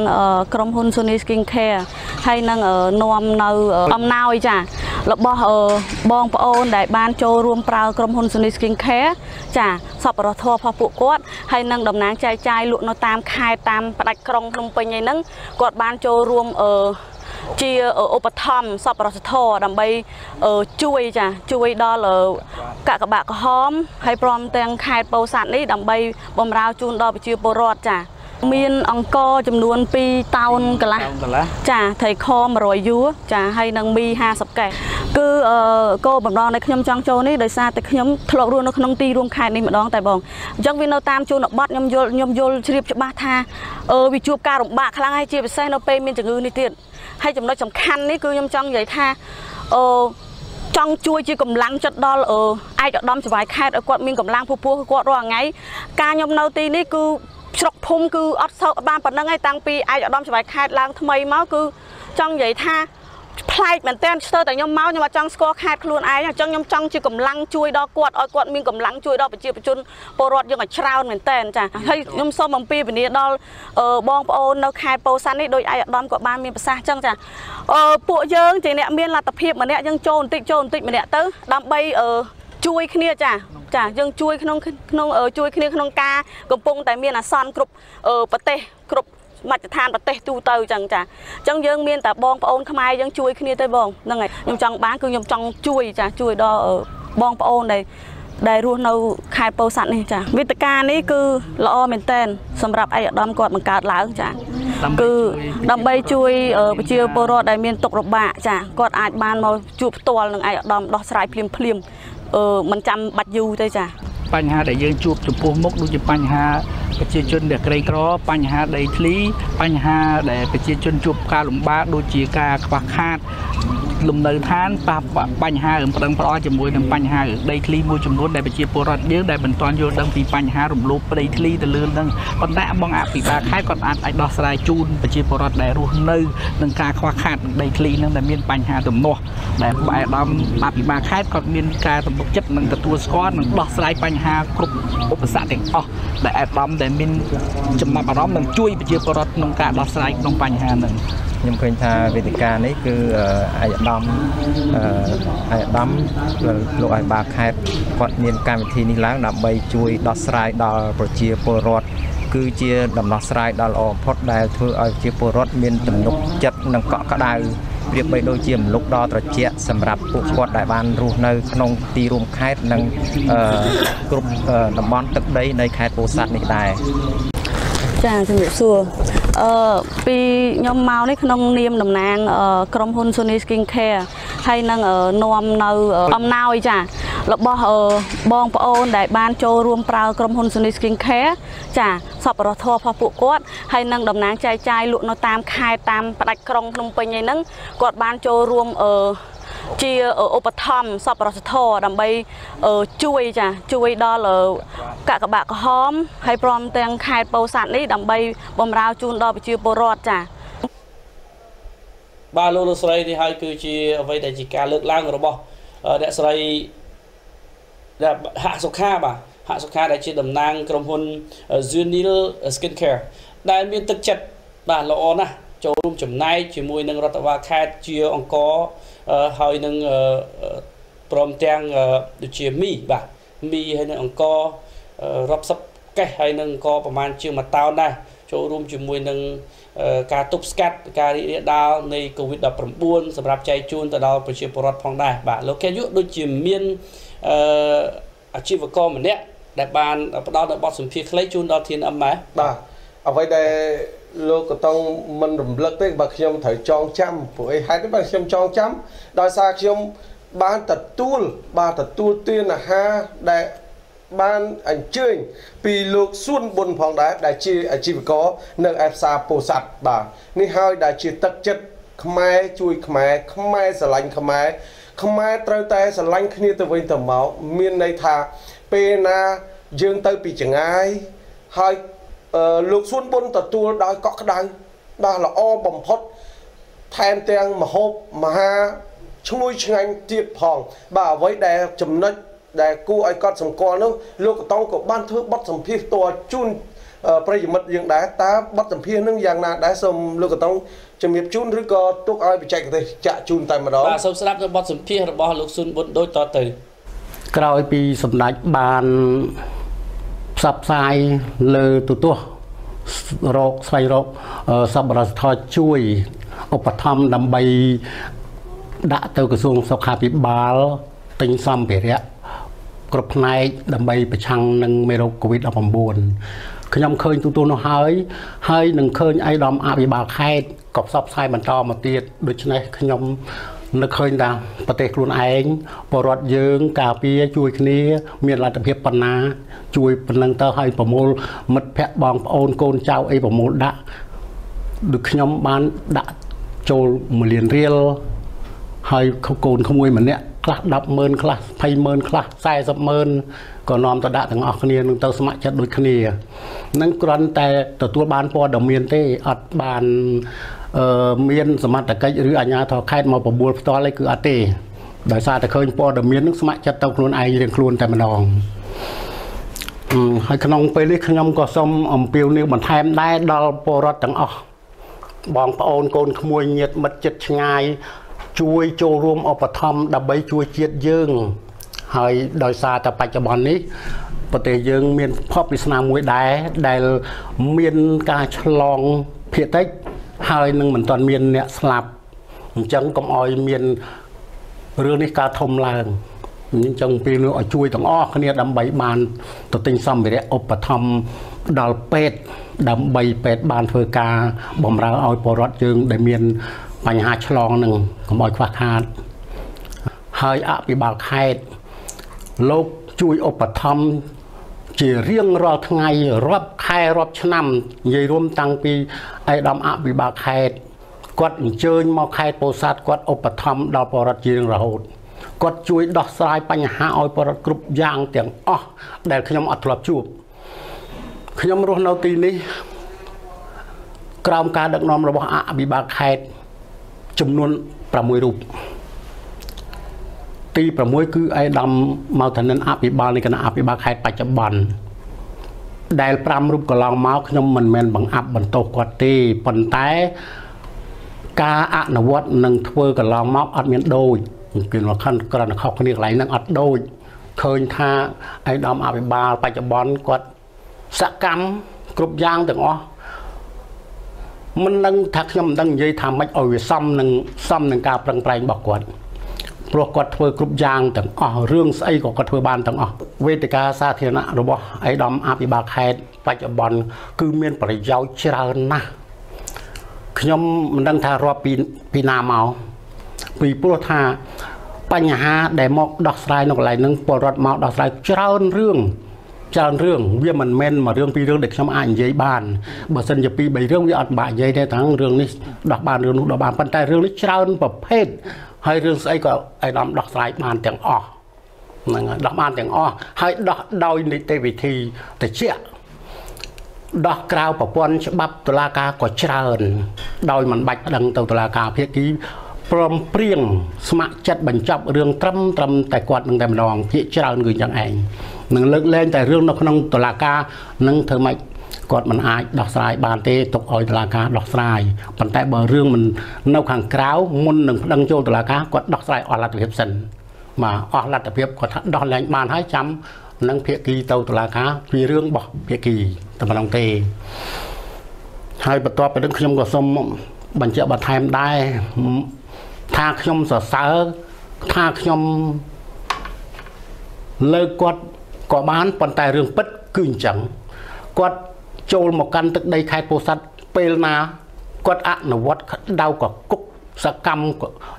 ក្រុមហ៊ុន Zunil Skincare ហើយនឹងនាំនៅអំណោយចារបស់បងប្អូនដែលបានចូលរួមប្រើក្រុមហ៊ុន Zunil Skincare ចាសប្បុរសធម៌របស់ពួកគាត់ហើយនឹងតំណាងចែកចាយលក់នៅតាមខេត្តតាមផ្ដាច់ក្រុងភ្នំពេញឯហ្នឹងគាត់បានចូលរួមអឺជាឧបត្ថម្ភសប្បុរសធម៌ដើម្បីជួយចាជួយដល់កាកបាទក្រហមហើយព្រមទាំងខេត្តពោធិ៍សាត់នេះដើម្បីបំរើជូនដល់ប្រជាពលរដ្ឋចា Miền Ong Co chấm luôn pi tàu cả lá, chả thầy kho mà rồi dứa, chả hay năng mi ha sập kè, cứ cô bằng đo này khi nhóm trang trâu này đời xa thì khi nhóm thợ luôn nó không ti luôn khai này mà đo tại bồng, chắc vì nó tam chu nó bắt nhóm vô nhóm vô trip cho ba tha, ờ vì chụp ca động bạc khả năng hay chia với xe nó pay miền chừng ư này tiền, hay chấm nói chấm khăn đấy cứ nhóm trang vậy tha, ờ trong chui chỉ cầm lăng chặt đo ờ ai chặt đom chỉ vài khai ở quận miền cầm lăng phù phù quận rồi ngay, ca nhóm nấu ti này cứ sọc phun cứ ớt sâu ba phần năng hay tăng pi ai ở đom chỉ phải khai lang tham mấy máu cứ trong vậy tha play mình tên sơ tại nhóm máu nhưng mà trong score khai luôn ai là trong nhóm trong chưa cầm lăng chui đo quạt ở quạt mình cầm lăng chui đo phải chịu phải chun porod nhưng mà trao mình tên chả hay nhóm sơ bằng pi về đo bong ôn nó khai po san đấy đôi ai ở đom của ba miền xa chăng chả bộ dương thì nè miền là tập hiệp mà nè dương trồn tịnh trồn tịnh mà nè tứ đam bay ở chui khi nè chả chả dân chui không không ở chui khi không ca cầm bông tại miền là son cục ở bát tê cục mặt than bát tê tu tàu chẳng chả trong dân miền tại bong ôn tham ai dân chui khi tới bong năng này nhung trong bán cứ nhung trong chui chả chui đo ở bong ôn này đầy luôn nâu khai bầu sẵn này chả vì tất cả này cứ lo mình tên xâm rập ai ở đom quạt bằng cá lá chả cứ đâm bay chui ở chiều bờ đại miền tộc rập bạ chả quạt ai ban màu chụp toàn là ai ở đom đo sải phim phim ờ mình chăm bạch du thôi chả. Bánh hà để dương chuột chụp phô mốc luôn chụp bánh hà để chia chân để cây cỏ bánh hà để lý bánh hà để chia chân chụp ca lùng ba đôi chia ca bạc hạt lùng đời than bạc bánh hà ở phần đó chấm muối đằng bánh hà ở đây lý muối chấm muối để chia bột rán nhớ để mình toàn vô đằng vì bánh hà rụng lốp đây lý từ lươn đằng còn đã mong ạ vì ba khai còn ăn ai đo sai chun để chia bột rán để ruộng nơi đằng ca bạc hạt đây lý đằng để miên bánh hà tầm nọ để bài đâm ạ vì ba khai còn miên ca tầm bốc chất đằng từ tua scot đằng đo sai bánh hà cục bộ sản tiền o để ai đâm để miên chấm mập đom đằng chui để chia bột rán đằng ca đo sai đằng bánh hà đằng nhưng khi ta về ca đấy cứ ai đâm ai đâm lộ ai ba khai còn miền cam thì ní láng đầm bay chui đọt sải đào bờ chia bờ rọt cứ chia đầm đọt sải đào ở phốt đào thôi ở chia bờ rọt miền tầm lục chật nằm cọ cả đào việc bay đôi chiềm lúc đo trật chẽ sầm rập bộ quạt đại ban ruột nơi nông ti ruộng khai nằm group nằm bón tận đấy nơi khai bồ sát này đài chàng xin được xua vì nhóm máu này không niêm nằm nàng ở Crom Hôn Sony Skincare hay năng ở Noam Nâu ở Om Nau ấy chả là bo ở bong ôn đại ban châu ruộng prau Crom Hôn Sony Skincare chả sọp ở thua pha phụ quất hay năng nằm nàng chai chai lụa nó tam khai tam bạch Crom Phnom Penh này nâng quạt ban châu ruộng ở chia ở Opathom sọp ở thua đầm bay ở chui chả chui đó là cả các bạn hóm hay prom tên khai bầu sản đấy đầm bay bom rau chun đó bị chia bồ rọt chả ba lô lô xoay thì hai cứ chia vây đại chỉ cả lực lang rồi bỏ đại xoay đại hạ số kha bà hạ số kha đại chia đầm nang cầm hôn Junil Skincare đại miền thực chất bà lọ na châu rung chấm nay chỉ mùi nâng rau và khai chia ông có hơi nâng prom tên được chia mi bà mi hay nâng ông có rắp sắp cái hay nâng có bà man chưa mà tao này châu rung chỉ mùi nâng ca túc scat ca địa đào này covid đập bầm buôn sầm rạp chạy chun từ đào bưởi bột phong đài bà lô kêu đôi chìm miên ở chi vực co mình đấy đại ban đào đập bọt sừng phi lấy chun đào thiên âm máy bà ở vậy đây lô của tông mình rụm lật đấy bà khi ông thấy tròn chăm với hai cái bà khi ông tròn chăm đào xa khi ông ban tật tuôn bà tật tuôn tuyên là ha đại ban ảnh chơi vì lục xuân buồn phòng đá đại chi ở chi có nâng ép xa bồ sạt bà ni hai đại chi tất chất khmai chui khmai khmai sờ lạnh khmai khmai trâu tay sờ lạnh khi từ bên tầm máu miền này thà pena dương tây bị chẳng ai hai lục xuân buồn tật tua đói có đắng đó là o bầm phốt thèm tiền mà hộp mà ha chui anh tiệp phòng bà với đè chấm nách để cô ai con sầm co nữa lúc tông của ban thứ bắt sầm phi to chun bây giờ mất riêng đá ta bắt sầm phi nước giang na đá sầm lúc tông chấm nghiệp chun rứa co tuốt ai bị chạy cái gì chạy chun tại mà đó bà sầm sáp bắt sầm phi là bỏ lúc xuân bốn đôi to từ cào pi sầm đá bàn sập sai lơ tụt tua rọc xoay rọc sập ra thoi chui ốp thầm đầm bay đã từ cái xuồng sọc hà bị bá tinh xăm về đấy กรบไนดำใบประชังหนึ่งเมโลกวิดอปมบูน Khuyên khơi tụi tụi nó hơi hơi nâng khơi ai đòm ạ bị bảo khai cọc sọc sai bàn trò mà tiệt đối chứ này khuyên nhóm nó khơi là bà tệ khuôn anh bỏ rọt dưỡng cà phê chui cái này miền là tập hiệp bàn ná chui bàn năng tơ hơi bà mô mất phép bóng bà ôn côn cháu ấy bà mô đã được khuyên nhóm bán đã chôn một liền riêng hơi không côn không nguôi mà nè Class đập mơn, class pay mơn, class sai dập mơn. Còn nòm ta đã thằng ngọt khăn yên, ta sẽ mạng chất đôi khăn yên. Nâng còn ta tụi bán phó đồng miên thế. Ất bàn miên sẽ mạng ta cách rưỡi ảnh nha thọ khách mà bỏ buồn phó lấy cứ át tê. Đại xa ta khơi phó đồng miên, sẽ mạng chất tao luôn ai liền luôn tại mình đòn. Hãy khăn ông phê lý khăn ông có xong ổng biểu nếu bọn thèm đai đo phó rốt thằng ngọt. Bọn phó ôn con khám mùi nhiệt mất chất ngay chui châu rùm ở phần thăm đã bấy chui chiết dương hơi đời xa ta phải cho bọn ấy và tế dương miền pháp lý xa mũi đáy đầy miền ca lòng phía tích hơi nâng mình toàn miền nẹ sạp chẳng còn ôi miền rương này ca thông là nhưng chẳng phía nữa chui tổng ơ khá nè đám bấy bàn tôi tinh xong về đấy ở phần thăm đào pết đám bấy pết bàn phơi ca bỏng ra ôi bó rốt dương để miền bánh hạt lòng nâng không ôi khoác hạt hơi ạ bị bạc hạt lúc chui ốp bà thâm chỉ riêng rồi tháng ngày rộp khai rộp cho năm dây rôm tăng vì ai đâm ạ bị bạc hạt quật chơi màu khai bồ sát quật ốp bà thâm đào bó rật riêng rồi hồn quật chui đọc sai bánh hạt ôi bó rật cụp giang tiếng ơ để khi nhóm ọt lập chụp khi nhóm rốt nâu tí ní cọng ca đợt nóm rồi bó ạ bị bạc hạt chùm luôn bà mùi rụp tí bà mùi cứ ai đâm màu thần nên áp bí bà này kênh áp bí bà khai bạch cho bọn đài pram rụp của lòng máu nhưng mình mình bằng áp bằng tốt quá tí bằng tay ca ạ nó vọt nâng thơ của lòng máu át miễn đôi kìa nó khăn cơ là khóc niệm lấy nâng át đôi khơi tha ai đâm áp bí bà bạch cho bọn quật xã cắm cụp giang tưởng ơ mình đang thắc nhầm đang dây tham mấy ổi xăm nâng xăm nâng cao bằng bằng bọc quật pro quật thôi cúp giang tầng ở riêng xây của quật thôi ban tầng ở về từ ca xa thiên ạ đúng không ấy đom áp bị bạc hẹn phải cho bọn cư miên phải giáo chia ra na nhóm mình đang thà rọp pin pina màu vì pro thà bánh hà để mọc đọt sai nó lại nâng pro rọt màu đọt sai chia ra riêng chàng rương viên mình men mà rương pi rương địch xong ảnh giấy bàn bờ sân nhập pi bảy rương với ọt bạ giấy đây thằng rương này đọc bàn rương đọc bàn bàn tay rương này trơn bập hết hay rương ấy có ai đọc đọc lại bàn tiếng o đọc bàn tiếng o hay đọc đôi này tê vị thì tê chia đọc cao bập quan bắp tơ la ca có trơn đôi mình bạch đằng tàu tơ la ca phía kí prom prieng smart chất bẩn chọc rương trâm trâm tài quạt đằng đầm đòn phía trơn người chẳng ảnh nâng lực lên tại rương nó không tòa là ca nâng thơ mạch còn mình ai đọc sai bàn tê tục hỏi tòa là ca đọc sai còn tại bờ rương mình nâu hàng cáo môn nâng đăng chôn tòa là ca còn đọc sai ở là tập hiệp sân mà ở là tập hiệp còn đọc lệnh bàn hai trăm nâng phía kỳ tàu tòa là ca vì rương bỏ phía kỳ tầm lòng tê hai bật tòa bởi đứng khuyên của sông bằng chợ bật thèm đai tha khuyên sở sở tha khuyên lơ quật có bán còn tài rừng bất cứ chẳng quật trôi một căn tức đây khai phố sắt pelna quật ạ nó quật đau có cúc sa cam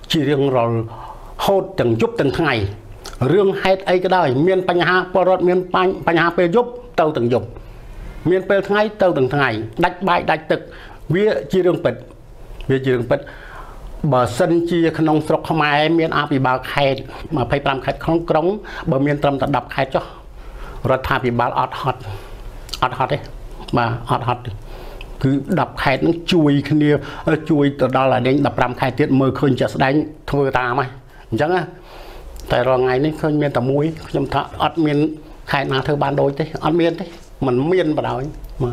chỉ riêng rồi hốt từng giúp từng ngày rương hết ấy cái đời miền bánh hà porot miền bánh bánh hà pe giúp tàu từng dục miền pe ngay tàu từng ngày đạch bài đạch tực vía chỉ riêng bật vía chỉ riêng bật bà sân chia khăn ông sọc không ai miền áp bị bà khai mà phải làm khách không cống bà miền trầm ta đập khai cho rồi thả bị bà ọt họt ọt họt đấy mà ọt họt cứ đập khai nó chui khi nè chui từ đó là đến đập làm khai tiết mơ khơi chợ đánh thôi ta mày chẳng á tại rồi ngày đấy khơi miền tầm muối trong thợ ọt miền khai nào thơ ban đôi thế ọt miền thế mình miền vào đó mà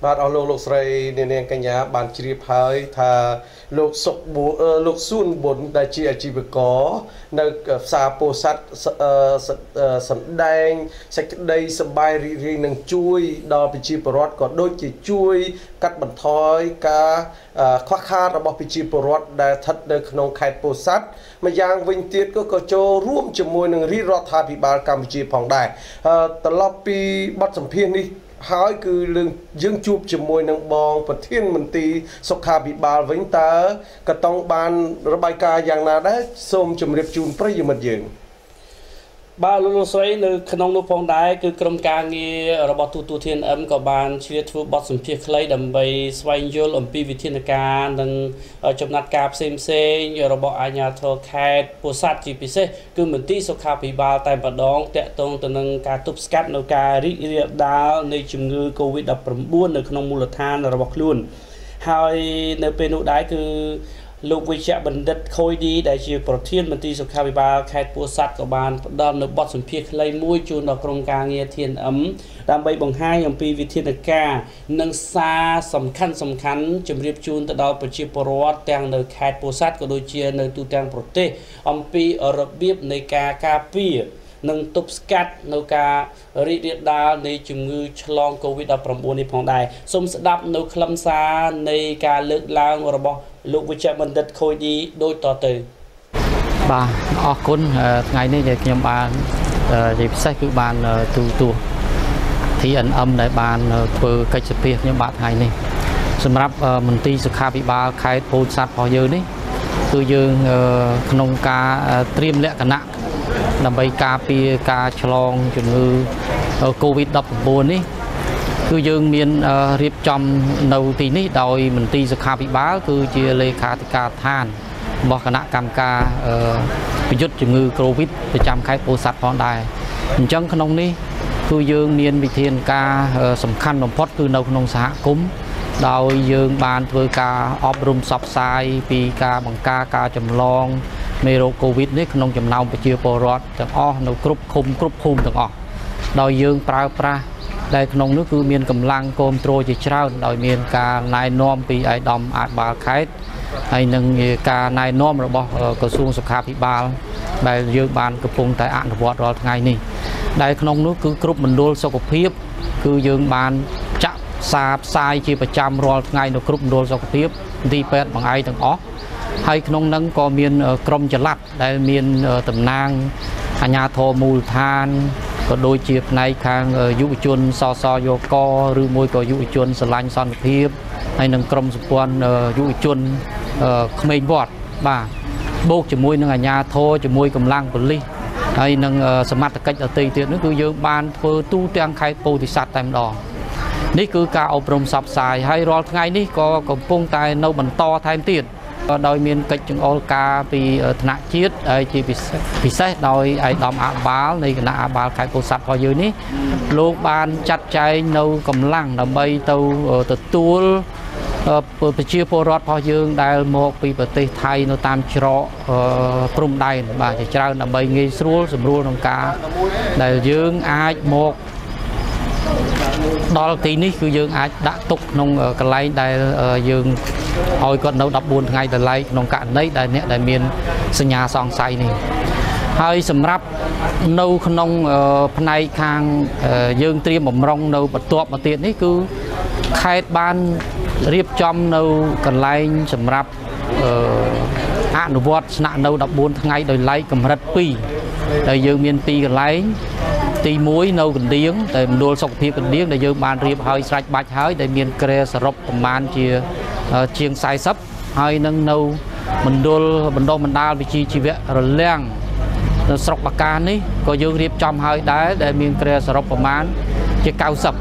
Bạn ở lúc này nên cả nhà bạn chỉ biết hỏi thà lúc sụp bố lúc xuân bốn đại chỉ chỉ biết có nơi xa bồ sát sẩm đen sạch đây sẩm bay riêng nâng chui đo bị chỉ bọt có đôi chỉ chui cắt bẩn thoi cả khoác khát ở bao bị chỉ bọt đã thật nơi nông khai bồ sát mà giang vinh tiết có có cho rúm chấm môi nâng ri rót thà bị ba cam chỉ phòng đại từ lop bị bắt sẩm phiên đi hỏi cứ lưng dương chụp chụp môi nâng bong và thiên mình tì sọc khá bị bà vĩnh ta cả tông bàn bài ca giang nà đá xôm chùm rệp chùm bởi dùm mật dưỡng bà lô lô xoay lưu khăn ông lô phong đáy cứ cầm ca nghe rồi bà tù tù thiên ấm có bàn chuyên thu bọt xùm phía khá lấy đầm bày xoay dôl ẩm bì vị thiên ca nâng chụm nạt cạp xem xe rồi bà ai nhà thơ khai bồ sát chì bí xe cứ mình tì sọc khá bị bà tài bà đón tệ tông tờ nâng ca tụp skat nâu ca rít riêng đá nơi chùm ngư covid đập bấm buôn nâng khăn ông mù lật than rồi bọc luôn hai nơi bên nụ đáy cứ lúc vi chạm bình đất khôi đi đại diện của thiên mình đi sọc hai mươi ba khai bùa sát của bàn đòn được bọt sủng phiệt lấy mũi chuồn ở trong ca nghe thiên ấm đam bay bằng hai dòng pi vì thiên được ca nâng xa sầm khăn sầm khăn chấm riệp chuồn từ đó bị chìm vào tang được khai bùa sát của đôi chia nơi tu tang prote ông pi ở rập biếp nơi ca ca pi nâng tụp skat nô ca rít riết đa nơi chủng ngư long covid đập bầm buồn đi phòng đài xung đập nô khâm xa nơi ca lướt lang rồi bỏ lúc bây giờ mình đất khôi đi đôi tỏ từ bà ở côn ngày nay thì nhầm bàn thì sách cứ bàn từ từ thì ẩn âm lại bàn vừa cây sập bia nhầm bạn ngày nay xem ráp mình ti sự khai bị ba khai bồ sát bao nhiêu đấy từ dương nông ca triêm lệ cả nặng làm bay ca pi ca chlong chủng ngư covid đập buồn đấy cứ dương miền riệp trong đầu tí ní đòi mình ti sạc bị bá cứ chia lê khá thì ca than bỏ cả nạ cam ca bị dứt chủng ngư covid bị chạm khai bồ sát phong đài mình chân khăn ông ní cứ dương miền bị thiên ca sầm khăn đồng phốt cứ nâu khăn ông xã cúm đòi dương bàn với ca ọp rung sọc sai vì ca bằng ca ca chầm long mê rô covid ní khăn ông chầm nông bị chia bồ rọt chẳng o nâu cúp khung cúp khung chẳng o đòi dương pra pra đây nông nước cứ miền cầm lăng côm trôi chỉ trao đòi miền ca nai nom vì ai đom ai bà khai hay nâng ca nai nom rồi bỏ cầu xuống sọc hạp bị bà bài dương bàn cặp vùng tại ăn vọt rồi ngày này đây nông nước cứ cướp mình đôi sau cục hiếp cứ dương bàn chạm xa sai chỉ phải chạm rồi ngày nó cướp đôi sau cục hiếp đi pet bằng ai thằng ó hay nông nâng có miền crom chật lạt đây miền tầm nang nhà thô mùi than có đôi chiếc này khang dụ chuồn so so vô co rư môi có dụ chuồn sờ lanh son thiệp hay nâng cầm sụp quan dụ chuồn không mệt vọt bà bốc chỉ môi nâng ở nhà thôi chỉ môi cầm lang của ly hay nâng sờ mặt cách ở tây tiện nước cứ dơ ban phơ tu trang khai bồ thì sạt tạm đỏ ní cứ cả ôm rồng sập xài hay rồi ngay ní có cầm pung tay nâu bẩn to thay tiền đòi miền cách chúng ôn ca vì nạn chết ai chỉ vì xét đòi ai đòm áp bá này là bà khai cổ sạch vào dưới ní lúc ban chặt cháy nâu cầm lăng đầm bay tàu tự tuôn chia phô rốt vào dương đài một vì bà tây thay nó tam trọ trung đài bà chỉ trao đầm bay nghi xuống dùm rùa đồng ca đài dương ai một đó là tí ní cứ dương ai đã tục nông cái lấy đài dương hồi còn nấu đập buồn ngay từ lấy nông cạn đấy đại nẹt đại miền sinh nhà sòng say này hơi sầm ráp nấu nông hôm nay khang dương tiêm bầm rong nấu bật tuột bật tiện đấy cứ khai ban riệp chom nấu cần lấy sầm ráp ăn đồ vót nạn nấu đập buồn ngay đời lấy cầm rật pi đời dương miền pi cần lấy tí muối nấu cần điếng đời đôi sọc thiệp cần điếng đời dương ban riệp hơi sạch bạch hơi đời miền kre sập man chia chiêng sai sấp hay nâng nâu mình đôi mình đôi mình đa vị trí chỉ việc rồi leng sọc bạc can ấy có dương riệp trong hơi đá để miền tre sọc bạc man chiếc cao sập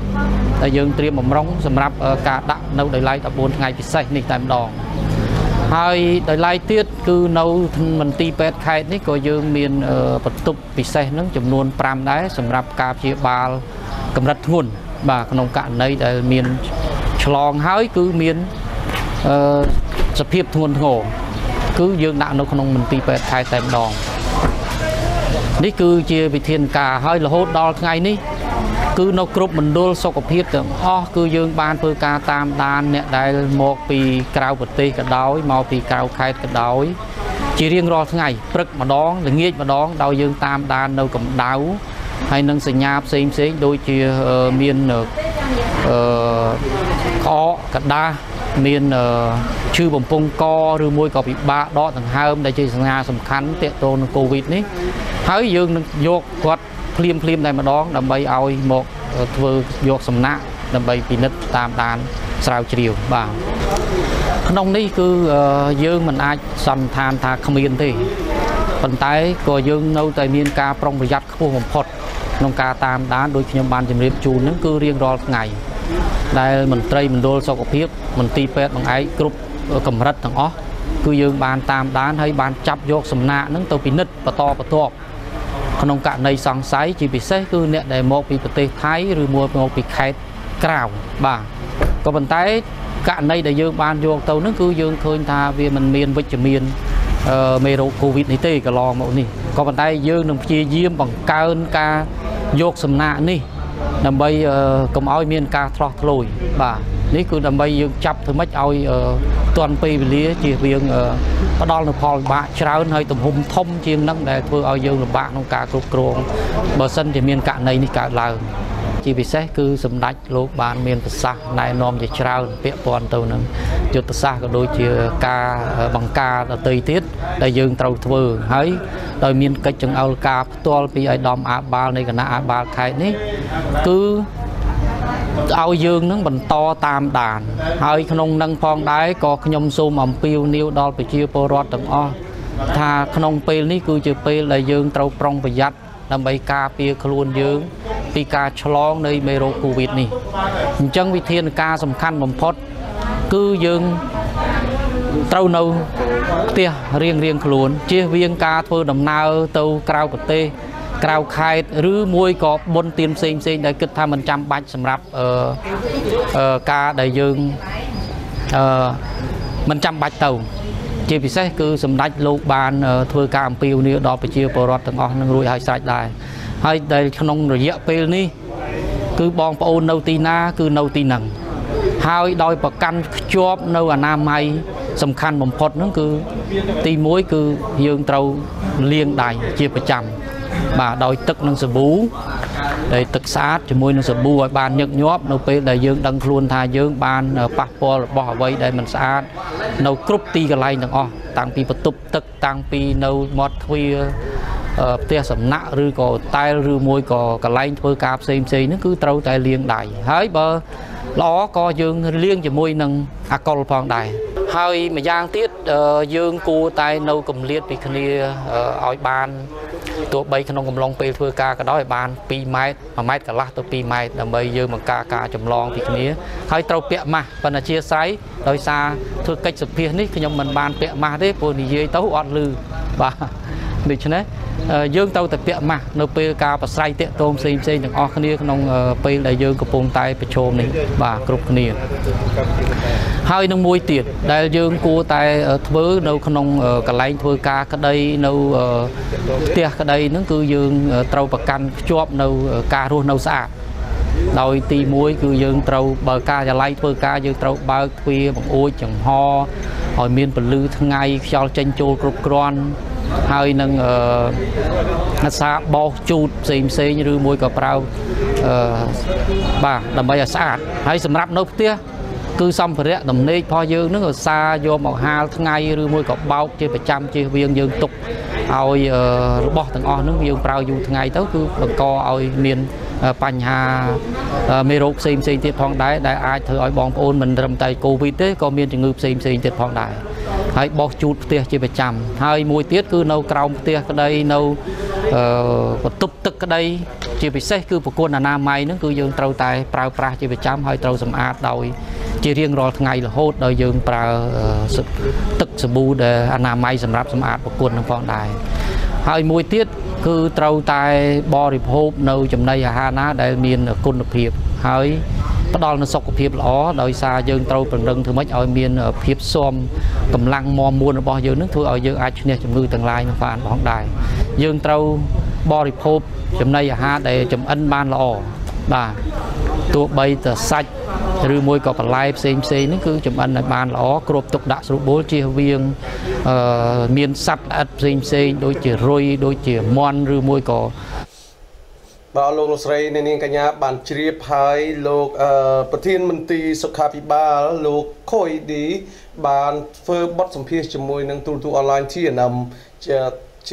để dương tiêm bầm rong sầm rạp cả đặng nâu đời lai tập bốn ngày bị say nịch tạm đòn hay đời lai tiết cứ nâu mình ti pet khai ấy có dương miền vật tục bị say nâng chấm luôn pram đá sầm rạp cả chiếc ba cầm rắt nguồn bà nông cạn đây để miền chlong hơi cứ miền sập hiệp thôn ngộ cứ dương đạo nó không mình tìm về thay tèm đòn ní cứ chia bị thiên cả hơi là hốt đo ngay ní cứ nó cướp mình đôi sau cặp hiệp tưởng ó cứ dương ban phơi ca tam đan nè đại một pì cào bật tê cả đói màu pì cào khai cả đói chỉ riêng rồi ngày bực mà đón là nghiêng mà đón đau dương tam đan đâu cầm đau hay nâng sừng nháp xem xem đôi chia uh, miên uh, có cả đa miên chư bồng pông co rư môi cọp bị ba đó thằng hai hôm đây chơi sừng nhà sầm khánh tiệt tôn covid ní thấy dương vô quật phim phim này mà đón đầm bay oi một vừa vô sầm nã đầm bay bị nứt tam đan sao chiều vào nông ní cứ uh, dương mình ai sầm than tha không yên thì phần tay của dương nâu tại miền ca trong và giặt khu hồng phật nông ca tam đá đôi khi ban chìm riêng chùn nắng cứ riêng rồi ngày đây mình tây mình đôi sau cặp hiếp mình ti pet bằng ấy group cầm rất thằng ó cứ dương ban tam đá hay ban chắp vô sầm nạ nắng tàu bị nứt và to và to còn nông cạn này sáng sái chỉ bị xé cứ nẹt để một bị tê thái rồi mua một bị khai cào bà còn phần tay cạn này để dương ban vô tàu nắng cứ dương khơi tha vì mình miền với chìm miền mê rô covid này tê cả lo mẫu này có bàn tay dương nằm chia diêm bằng ca ơn ca dột sầm nạ này nằm bay cầm oi miên ca thọ lồi bà ní cứ nằm bay dương chập thôi mất oi toàn pì lía chia riêng có đo là phò bạ trao hơi tầm hùng thông chiên nắng để thôi oi dương là bạn không ca cột cồn bờ sân thì miên cạn này đi cả là chỉ vì xét cứ sầm đạch lô bàn miền tây xa này nom thì trao vẹn toàn tàu nâng cho tây xa có đôi chia ca bằng ca là tây tiết đại dương tàu vừa thấy đời miền cách chừng ao ca to bị ai đom á ba này cả na á ba khai ní cứ ao dương nâng mình to tam đàn hơi không nâng phong đáy có nhom xô mầm piu niu đo bị chia porot tầng o tha không pê ní cứ chia pê là dương tàu prong và giặt làm bài ca pia luôn dương vì ca chlong nơi mê rô covid này chân vị thiên ca sầm khăn bầm phốt cứ dương trâu nâu tia riêng riêng luôn chia viên ca thôi đầm nao tàu cào bật tê cào khai rứ môi có bôn tiêm xem xem đại kịch tham mình trăm bạch sầm rạp ca đại dương mình trăm bạch tàu chỉ vì thế cứ sầm đạch lô bàn thôi ca piu nữa đó phải chia porot từng o nâng ruồi hai sạch lại hay đây không rồi dẹp pê ní cứ bong pô nâu tì na cứ nâu tì nằng hai đôi bậc căn chóp nâu à nam hay sầm khăn bầm phật nó cứ tì muối cứ dương trâu liêng đài chia bờ chầm mà đôi tức nâng sờ bú để tức sát cho môi nâng sờ bú ở bàn nhức nhóp nâu pê đại dương đăng luôn tha dương bàn passport bỏ vậy để mình sát nâu cướp tì cái này o tăng pi bật tụp tức tăng pi nâu mót khuya tia sầm nạ rư có tay rư môi có cả lanh thôi cạp xem xem nó cứ trâu tay liêng đại hái bờ ló co dương liêng chỉ môi nâng à con phong đại hơi mà giang tiết dương cua tay nâu cầm liệt bị khni ỏi ban tụi bay khăn cầm long pe thôi ca cái đó là ban pi mai mà mai cả lá tụi pi mai là bây dương bằng ca ca chầm long thì khni hơi trâu pẹ mà và là chia sái đôi xa thôi cách sập phiền đấy khi nhom mình ban pẹ mà đấy buồn thì dưới tấu ọt lư và mình cho đấy dương tàu tập tiệm mà nộp pê ca và say tiệm tôm xem xem những o kia nông pê là dương cặp bông tay bị trộm này và cục nia hai nông môi tiệt đại dương cua tay với nông nông cả lanh thôi ca cái đây nông tiệt cái đây nó cứ dương trâu bạc căn chóp nông ca luôn nông sạ đôi ti muối cứ dương trâu bờ ca và lanh thôi ca dương trâu bờ khuya bằng ôi chẳng ho hỏi miên bẩn lư thằng ngày cho tranh chô cục con hai nâng xa bó chút xem xe như môi cà prao bà đầm bây giờ xa hay sầm rắp nốt tía cứ xong phải đấy đầm nê pho dương nó ở xa vô một hai ngày như môi cà bao chơi phải trăm chơi viên dương tục ôi bó thằng o nó dương prao dù thằng ngày tới cứ bằng co ôi miền bành hà mê rốt xem xe tiết phong đáy đại ai thử ôi bọn ôn mình rầm tay covid đấy có miền trường ngư xem xe tiết phong đáy hay bó chút tia chỉ phải chầm hai mùi tiết cứ nâu còng tia cái đây nâu tụp tức cái đây chỉ phải xét cứ một con là nam may nó cứ dương trâu tay prau pra chỉ phải chầm hơi trâu sầm a đôi chỉ riêng rồi ngày là hốt đôi dương prau tức sầm bu để nam may sầm ráp sầm a một con trong phong đài hai mùi tiết cứ trâu tay bo rịp hốt nâu chầm đây hà ná để miền côn lập hiệp hơi bắt đầu nó sọc của phiệp ló đời xa dương trâu bằng rừng thứ mấy ở miền phiệp xóm cầm lăng mò muôn nó bao nhiêu nước thôi ở dương ai cho nên chấm ngư tương lai nó phản bóng đài dương trâu bò rịp hôm chấm này ha để chấm ân ban lò bà tụ bay từ sạch rồi môi cọp lại xem xem nó cứ chấm ăn là bàn ló cột tục đã số bố chia viên miền sắt ăn xem xem đôi chỉ rồi đôi chỉ mon rồi môi cọ bà lô lô sấy nên cái nhà bàn chia hai lô bờ thiên minh tì sọc cà phê ba lô khôi đi bàn phơi bớt sầm phê chấm môi năng tu tu online chia nằm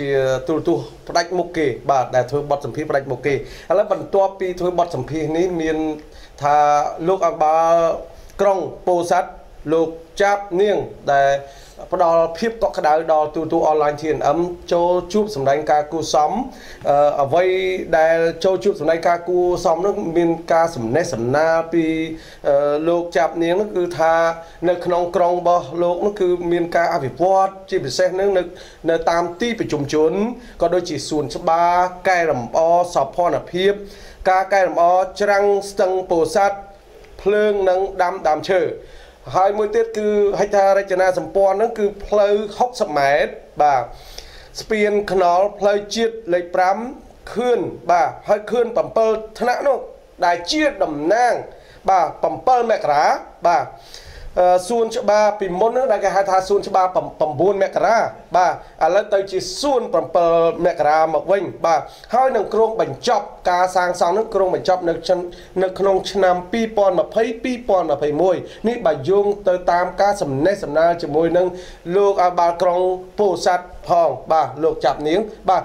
chia tu tu đặt một kề bà để thôi bớt sầm phê đặt một kề à là bàn tua pi thôi bớt sầm phê này miền thà lúc ăn ba con po sát lúc chắp niêng để bắt đầu phép có cái đào đào tu tu online thiền ấm cho chụp sầm đánh ca cu sắm ở vây để cho chụp sầm đánh ca cu sắm nó miền ca sầm nét sầm na pi lúc chắp niêng nó cứ thà nơi non con bò lúc nó cứ miền ca à bị vót chỉ bị xét nước nước nơi tam ti bị trùng trốn còn đôi chỉ sùn số ba cây làm o sọp pho là phép ca cây làm o trăng sừng po sát phượng nắng đam đam chở hai mươi tiết cứ hai ta đây cho na sầm pon nó cứ plei khóc sầm mệt bà spin canal plei chiết lấy pram khươn bà hơi khươn bẩm pơ thân á nó đại chiết đầm nang bà bẩm pơ mẹ cá bà xuân cho bà bị môn nữa đại cái hai ta xuân cho bà bẩm bẩm buôn mẹ cá bà à lấy tới chỉ xuân bẩm pơ mẹ cá mặc vinh bà hai nàng kêu bánh chọc ca sang sang nó kêu bánh chọc nước chân nước non nam pi pon mà thấy pi pon mà thấy môi ní bà dung tới tam ca sầm nét sầm na chỉ môi nâng lục à bà kêu po sát hòn bà lục chạp niếng bà